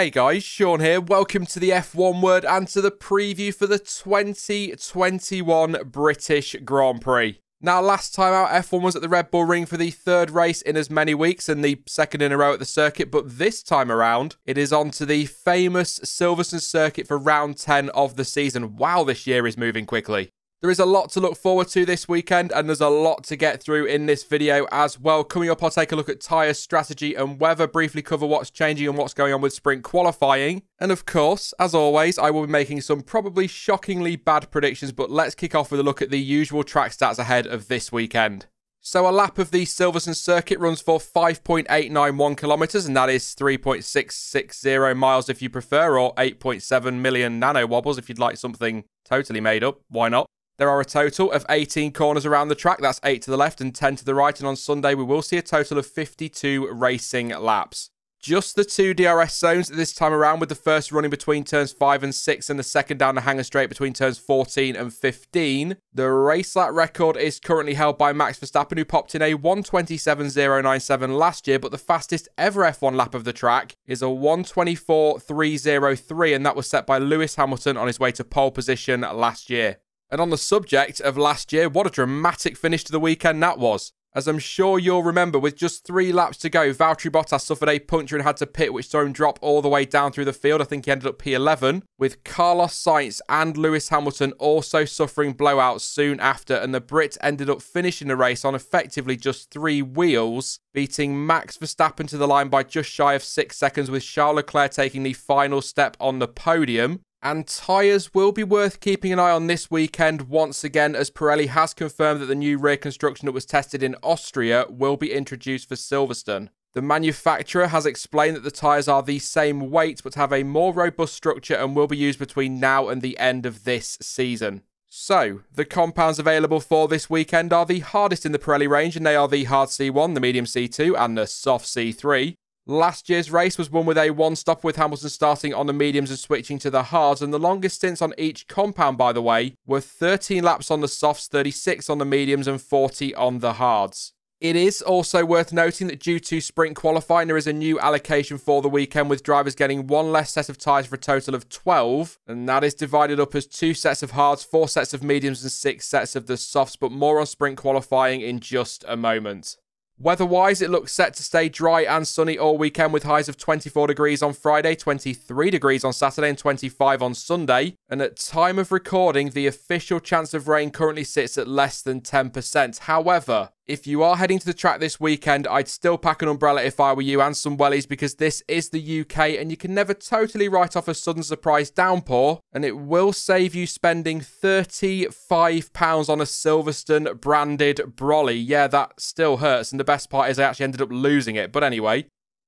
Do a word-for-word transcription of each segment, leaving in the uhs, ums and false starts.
Hey guys, Sean here. Welcome to the F one Word and to the preview for the twenty twenty-one British Grand Prix. Now, last time out, F one was at the Red Bull Ring for the third race in as many weeks and the second in a row at the circuit, but this time around, it is on to the famous Silverstone circuit for round ten of the season. Wow, this year is moving quickly. There is a lot to look forward to this weekend, and there's a lot to get through in this video as well. Coming up, I'll take a look at tyre strategy and weather, briefly cover what's changing and what's going on with sprint qualifying. And of course, as always, I will be making some probably shockingly bad predictions, but let's kick off with a look at the usual track stats ahead of this weekend. So a lap of the Silverstone circuit runs for five point eight nine one kilometres, and that is three point six six zero miles if you prefer, or eight point seven million nano wobbles if you'd like something totally made up. Why not? There are a total of eighteen corners around the track. That's eight to the left and ten to the right. And on Sunday, we will see a total of fifty-two racing laps. Just the two D R S zones this time around, with the first running between turns five and six and the second down the hanger straight between turns fourteen and fifteen. The race lap record is currently held by Max Verstappen, who popped in a one twenty-seven point oh nine seven last year, but the fastest ever F one lap of the track is a one twenty-four point three oh three, and that was set by Lewis Hamilton on his way to pole position last year. And on the subject of last year, what a dramatic finish to the weekend that was. As I'm sure you'll remember, with just three laps to go, Valtteri Bottas suffered a puncture and had to pit, which saw him drop all the way down through the field. I think he ended up P eleven, with Carlos Sainz and Lewis Hamilton also suffering blowouts soon after, and the Brit ended up finishing the race on effectively just three wheels, beating Max Verstappen to the line by just shy of six seconds, with Charles Leclerc taking the final step on the podium. And tyres will be worth keeping an eye on this weekend once again, as Pirelli has confirmed that the new rear construction that was tested in Austria will be introduced for Silverstone. The manufacturer has explained that the tyres are the same weight but have a more robust structure and will be used between now and the end of this season. So, the compounds available for this weekend are the hardest in the Pirelli range, and they are the hard C one, the medium C two and the soft C three. Last year's race was won with a one-stop, with Hamilton starting on the mediums and switching to the hards, and the longest stints on each compound, by the way, were thirteen laps on the softs, thirty-six on the mediums and forty on the hards. It is also worth noting that due to sprint qualifying, there is a new allocation for the weekend, with drivers getting one less set of tyres for a total of twelve, and that is divided up as two sets of hards, four sets of mediums and six sets of the softs, but more on sprint qualifying in just a moment. Weather-wise, it looks set to stay dry and sunny all weekend, with highs of twenty-four degrees on Friday, twenty-three degrees on Saturday and twenty-five on Sunday. And at time of recording, the official chance of rain currently sits at less than ten percent. However, if you are heading to the track this weekend, I'd still pack an umbrella if I were you, and some wellies, because this is the U K and you can never totally write off a sudden surprise downpour, and it will save you spending thirty-five pounds on a Silverstone branded brolly. Yeah, that still hurts, and the best part is I actually ended up losing it, but anyway.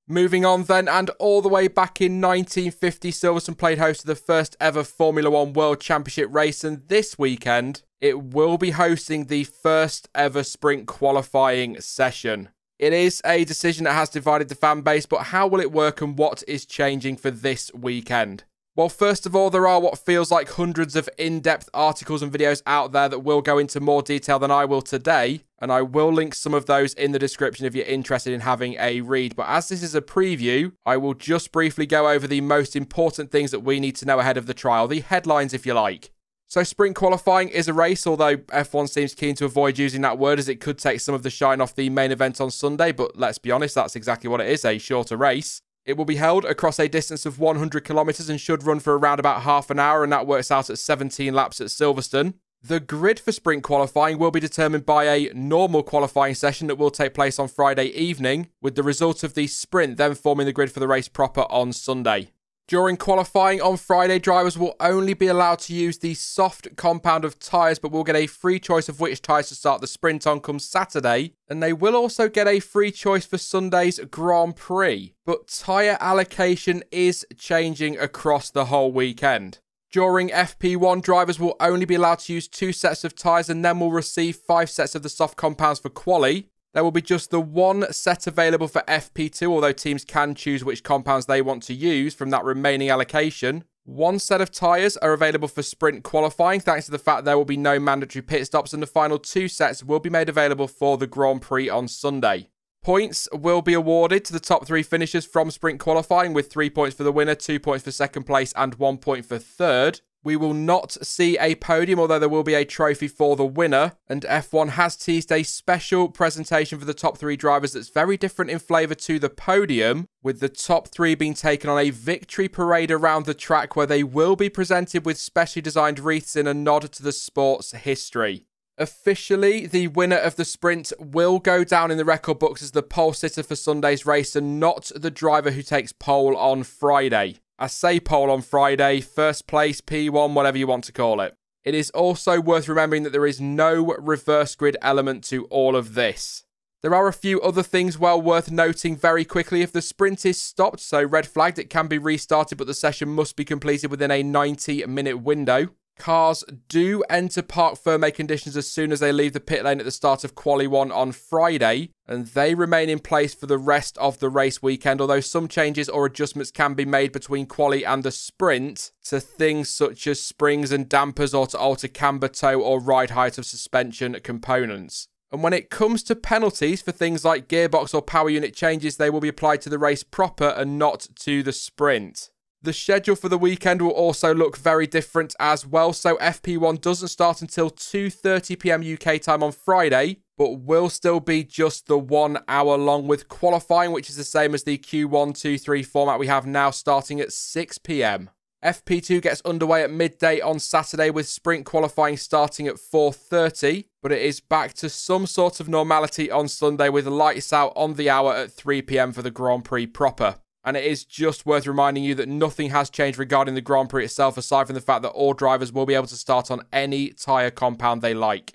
Moving on then, and all the way back in nineteen fifty, Silverstone played host to the first ever Formula One World Championship race, and this weekend it will be hosting the first ever sprint qualifying session. It is a decision that has divided the fan base, but how will it work and what is changing for this weekend? Well, first of all, there are what feels like hundreds of in-depth articles and videos out there that will go into more detail than I will today, and I will link some of those in the description if you're interested in having a read. But as this is a preview, I will just briefly go over the most important things that we need to know ahead of the trial, the headlines if you like. So sprint qualifying is a race, although F one seems keen to avoid using that word as it could take some of the shine off the main event on Sunday, but let's be honest, that's exactly what it is, a shorter race. It will be held across a distance of one hundred kilometres and should run for around about half an hour, and that works out at seventeen laps at Silverstone. The grid for sprint qualifying will be determined by a normal qualifying session that will take place on Friday evening, with the result of the sprint then forming the grid for the race proper on Sunday. During qualifying on Friday, drivers will only be allowed to use the soft compound of tyres, but will get a free choice of which tyres to start the sprint on come Saturday, and they will also get a free choice for Sunday's Grand Prix. But tyre allocation is changing across the whole weekend. During F P one, drivers will only be allowed to use two sets of tyres and then will receive five sets of the soft compounds for quali. There will be just the one set available for F P two, although teams can choose which compounds they want to use from that remaining allocation. One set of tyres are available for sprint qualifying, thanks to the fact there will be no mandatory pit stops, and the final two sets will be made available for the Grand Prix on Sunday. Points will be awarded to the top three finishers from sprint qualifying, with three points for the winner, two points for second place, and one point for third. We will not see a podium, although there will be a trophy for the winner. And F one has teased a special presentation for the top three drivers that's very different in flavour to the podium, with the top three being taken on a victory parade around the track, where they will be presented with specially designed wreaths in a nod to the sport's history. Officially, the winner of the sprint will go down in the record books as the pole sitter for Sunday's race, and not the driver who takes pole on Friday. I say pole on Friday, first place, P one, whatever you want to call it. It is also worth remembering that there is no reverse grid element to all of this. There are a few other things well worth noting very quickly. If the sprint is stopped, so red flagged, it can be restarted, but the session must be completed within a ninety minute window. Cars do enter parc fermé conditions as soon as they leave the pit lane at the start of Quali one on Friday, and they remain in place for the rest of the race weekend, although some changes or adjustments can be made between Quali and the sprint to things such as springs and dampers, or to alter camber, toe or ride height of suspension components. And when it comes to penalties for things like gearbox or power unit changes, they will be applied to the race proper and not to the sprint. The schedule for the weekend will also look very different as well. So F P one doesn't start until two thirty p m U K time on Friday, but will still be just the one hour long, with qualifying, which is the same as the Q one, two, three format we have now, starting at six p m F P two gets underway at midday on Saturday, with sprint qualifying starting at four thirty, but it is back to some sort of normality on Sunday, with lights out on the hour at three p m for the Grand Prix proper. And it is just worth reminding you that nothing has changed regarding the Grand Prix itself, aside from the fact that all drivers will be able to start on any tyre compound they like.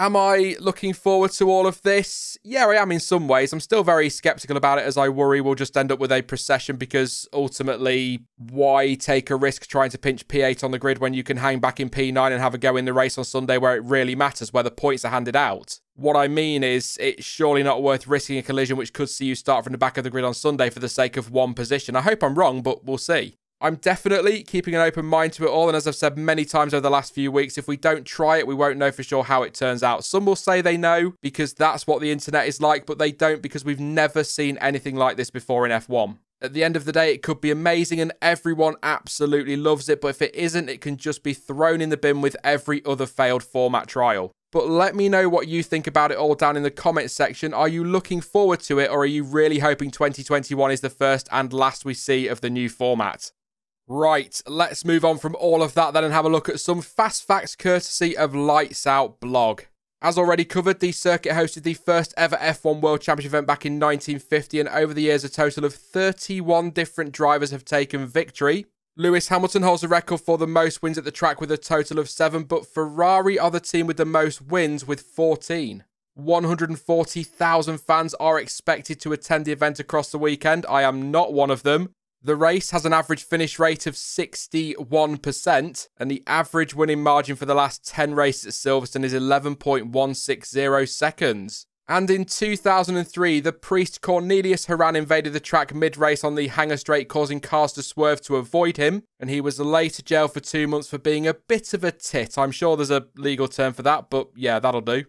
Am I looking forward to all of this? Yeah, I am in some ways. I'm still very sceptical about it, as I worry we'll just end up with a procession, because ultimately, why take a risk trying to pinch P eight on the grid when you can hang back in P nine and have a go in the race on Sunday, where it really matters, where the points are handed out? What I mean is, it's surely not worth risking a collision which could see you start from the back of the grid on Sunday for the sake of one position. I hope I'm wrong, but we'll see. I'm definitely keeping an open mind to it all, and as I've said many times over the last few weeks, if we don't try it, we won't know for sure how it turns out. Some will say they know, because that's what the internet is like, but they don't, because we've never seen anything like this before in F one. At the end of the day, it could be amazing, and everyone absolutely loves it, but if it isn't, it can just be thrown in the bin with every other failed format trial. But let me know what you think about it all down in the comments section. Are you looking forward to it, or are you really hoping twenty twenty-one is the first and last we see of the new format? Right, let's move on from all of that then and have a look at some fast facts courtesy of Lights Out Blog. As already covered, the circuit hosted the first ever F one World Championship event back in nineteen fifty, and over the years a total of thirty-one different drivers have taken victory. Lewis Hamilton holds the record for the most wins at the track with a total of seven, but Ferrari are the team with the most wins with fourteen. one hundred forty thousand fans are expected to attend the event across the weekend. I am not one of them. The race has an average finish rate of sixty-one percent, and the average winning margin for the last ten races at Silverstone is eleven point one six zero seconds. And in two thousand three, the priest Cornelius Horan invaded the track mid-race on the Hanger Straight, causing cars to swerve to avoid him, and he was later jailed for two months for being a bit of a tit. I'm sure there's a legal term for that, but yeah, that'll do.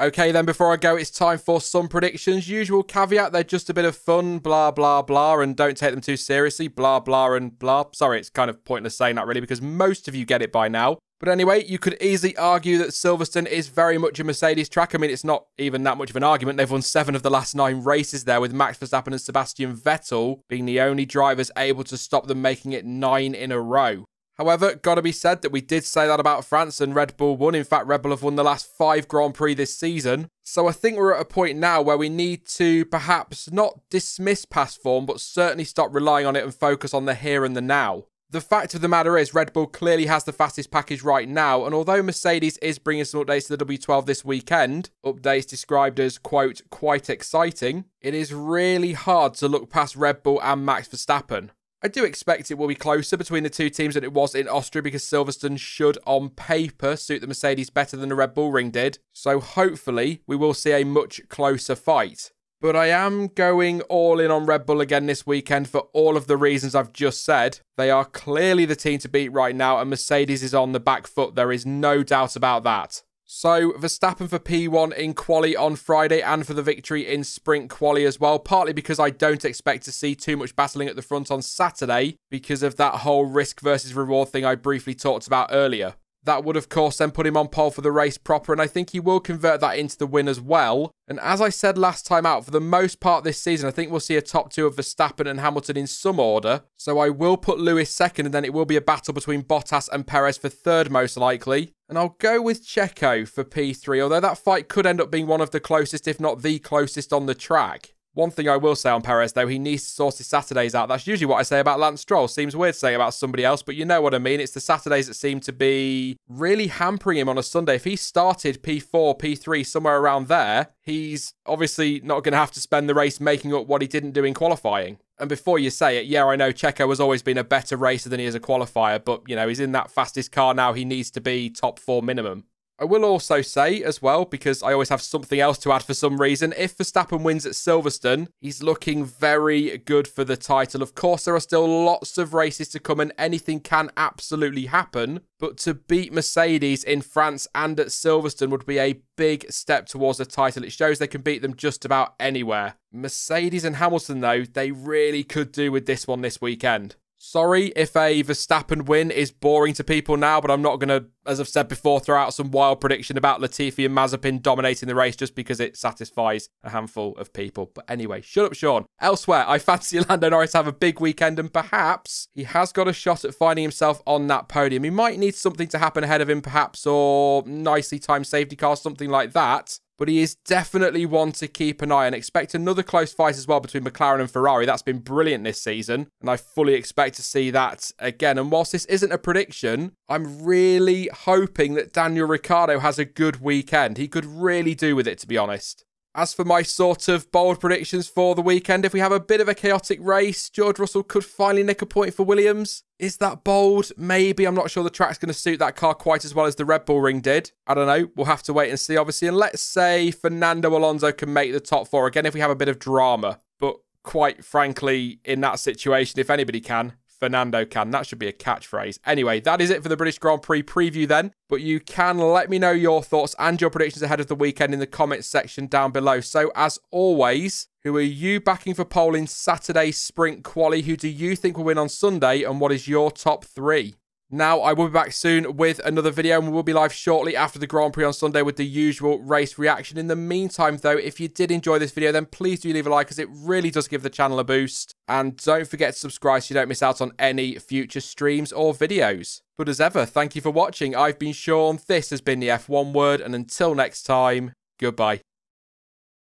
Okay then, before I go, it's time for some predictions. Usual caveat, they're just a bit of fun, blah, blah, blah, and don't take them too seriously, blah, blah, and blah. Sorry, it's kind of pointless saying that really, because most of you get it by now. But anyway, you could easily argue that Silverstone is very much a Mercedes track. I mean, it's not even that much of an argument. They've won seven of the last nine races there, with Max Verstappen and Sebastian Vettel being the only drivers able to stop them, making it nine in a row. However, gotta be said that we did say that about France, and Red Bull won. In fact, Red Bull have won the last five Grand Prix this season. So I think we're at a point now where we need to perhaps not dismiss past form, but certainly stop relying on it and focus on the here and the now. The fact of the matter is, Red Bull clearly has the fastest package right now, and although Mercedes is bringing some updates to the W twelve this weekend, updates described as, quote, quite exciting, it is really hard to look past Red Bull and Max Verstappen. I do expect it will be closer between the two teams than it was in Austria, because Silverstone should, on paper, suit the Mercedes better than the Red Bull ring did, so hopefully we will see a much closer fight. But I am going all in on Red Bull again this weekend for all of the reasons I've just said. They are clearly the team to beat right now, and Mercedes is on the back foot. There is no doubt about that. So Verstappen for P one in quali on Friday and for the victory in sprint quali as well, partly because I don't expect to see too much battling at the front on Saturday because of that whole risk versus reward thing I briefly talked about earlier. That would, of course, then put him on pole for the race proper, and I think he will convert that into the win as well. And as I said last time out, for the most part this season, I think we'll see a top two of Verstappen and Hamilton in some order. So I will put Lewis second, and then it will be a battle between Bottas and Perez for third, most likely. And I'll go with Checo for P three, although that fight could end up being one of the closest, if not the closest, on the track. One thing I will say on Perez, though, he needs to sort his Saturdays out. That's usually what I say about Lance Stroll. Seems weird saying about somebody else, but you know what I mean. It's the Saturdays that seem to be really hampering him on a Sunday. If he started P four, P three, somewhere around there, he's obviously not going to have to spend the race making up what he didn't do in qualifying. And before you say it, yeah, I know Checo has always been a better racer than he is a qualifier, but, you know, he's in that fastest car now. He needs to be top four minimum. I will also say as well, because I always have something else to add for some reason, if Verstappen wins at Silverstone, he's looking very good for the title. Of course, there are still lots of races to come and anything can absolutely happen, but to beat Mercedes in France and at Silverstone would be a big step towards the title. It shows they can beat them just about anywhere. Mercedes and Hamilton, though, they really could do with this one this weekend. Sorry if a Verstappen win is boring to people now, but I'm not going to, as I've said before, throw out some wild prediction about Latifi and Mazepin dominating the race just because it satisfies a handful of people. But anyway, shut up, Sean. Elsewhere, I fancy Lando Norris to have a big weekend, and perhaps he has got a shot at finding himself on that podium. He might need something to happen ahead of him, perhaps, or nicely timed safety car, something like that. But he is definitely one to keep an eye on. Expect another close fight as well between McLaren and Ferrari. That's been brilliant this season, and I fully expect to see that again. And whilst this isn't a prediction, I'm really hoping that Daniel Ricciardo has a good weekend. He could really do with it, to be honest. As for my sort of bold predictions for the weekend, if we have a bit of a chaotic race, George Russell could finally nick a point for Williams. Is that bold? Maybe. I'm not sure the track's going to suit that car quite as well as the Red Bull ring did. I don't know. We'll have to wait and see, obviously. And let's say Fernando Alonso can make the top four again if we have a bit of drama. But quite frankly, in that situation, if anybody can, Fernando can. That should be a catchphrase. Anyway, that is it for the British Grand Prix preview then. But you can let me know your thoughts and your predictions ahead of the weekend in the comments section down below. So as always, who are you backing for pole in Saturday's sprint quali? Who do you think will win on Sunday? And what is your top three? Now, I will be back soon with another video, and we will be live shortly after the Grand Prix on Sunday with the usual race reaction. In the meantime, though, if you did enjoy this video, then please do leave a like, as it really does give the channel a boost. And don't forget to subscribe so you don't miss out on any future streams or videos. But as ever, thank you for watching. I've been Sean, this has been the F one Word, and until next time, goodbye.